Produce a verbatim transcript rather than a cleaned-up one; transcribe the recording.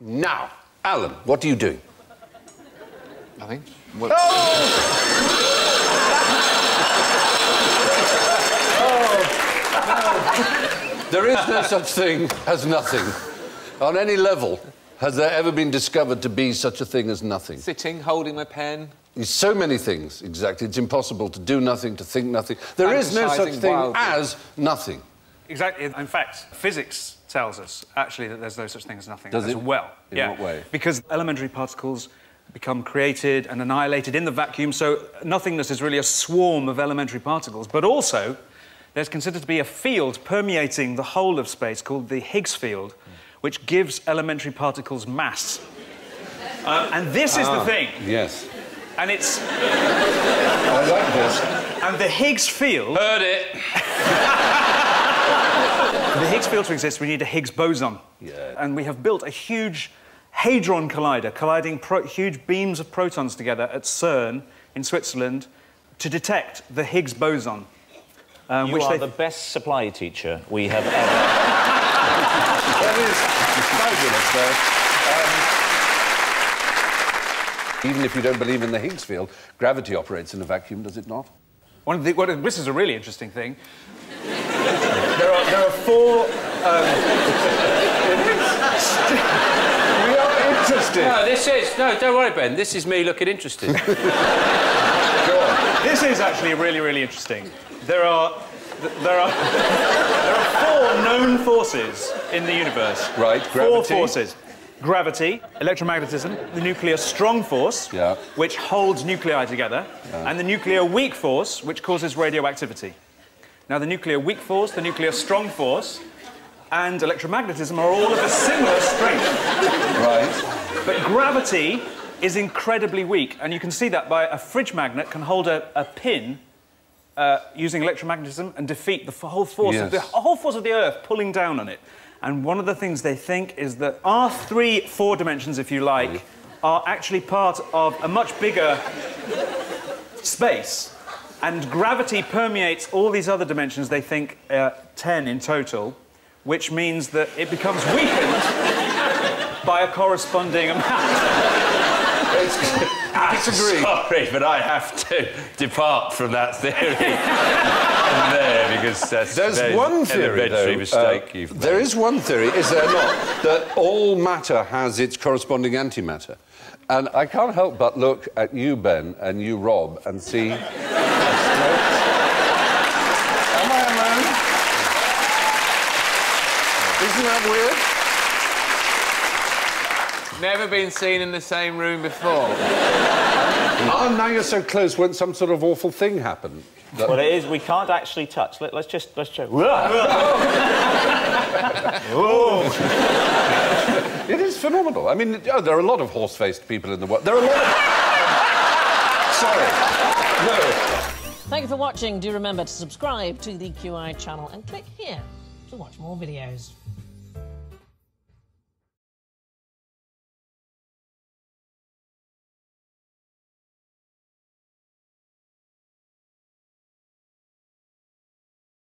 Now, Alan, what do you do? Nothing. What... Oh! Oh no. There is no such thing as nothing. On any level, has there ever been discovered to be such a thing as nothing? Sitting, holding my pen. So many things, exactly. It's impossible to do nothing, to think nothing. There is no such thing wildly. as nothing. Exactly. In fact, physics tells us, actually, that there's no such thing as nothing Does as it? well. In yeah. what way? Because elementary particles become created and annihilated in the vacuum, so nothingness is really a swarm of elementary particles. But also, there's considered to be a field permeating the whole of space called the Higgs field, mm. which gives elementary particles mass. Uh, and this ah, is the thing. Yes. And it's... I like this. And the Higgs field... Heard it! For the Higgs field to exist, we need a Higgs boson. Yeah. And we have built a huge hadron collider, colliding pro huge beams of protons together at CERN in Switzerland to detect the Higgs boson. Um, you which are they... the best supply teacher we have ever. That is fabulous, though. Even if you don't believe in the Higgs field, gravity operates in a vacuum, does it not? One of the, well, this is a really interesting thing. there, are, there are four... Um... we are interested. No, this is... No, don't worry, Ben. This is me looking interested. Go on. This is actually really, really interesting. There are... There are, there are four known forces in the universe. Right, gravity. Four forces. Gravity, electromagnetism, the nuclear strong force, yeah. which holds nuclei together, yeah. and the nuclear weak force, which causes radioactivity. Now, the nuclear weak force, the nuclear strong force, and electromagnetism are all of a similar strength. Right. But gravity is incredibly weak, and you can see that by a fridge magnet can hold a, a pin uh, using electromagnetism and defeat the whole force, yes. of the whole force of the Earth pulling down on it. And one of the things they think is that our three, four dimensions, if you like, are actually part of a much bigger space. And gravity permeates all these other dimensions, they think, uh, ten in total, which means that it becomes weakened by a corresponding amount. I'm sorry, but I have to depart from that theory. there, because that's there's one theory, though, mistake uh, you've made. There is one theory, is there not, that all matter has its corresponding antimatter. And I can't help but look at you, Ben, and you, Rob, and see... Am I alone? Isn't that weird? Never been seen in the same room before. Oh, now you're so close. Won't some sort of awful thing happen? That... Well, it is. We can't actually touch. Let, let's just... Let's check. Oh. It is phenomenal. I mean, oh, there are a lot of horse-faced people in the world. There are a lot of... Sorry. No. Thank you for watching. Do remember to subscribe to the Q I channel and click here to watch more videos.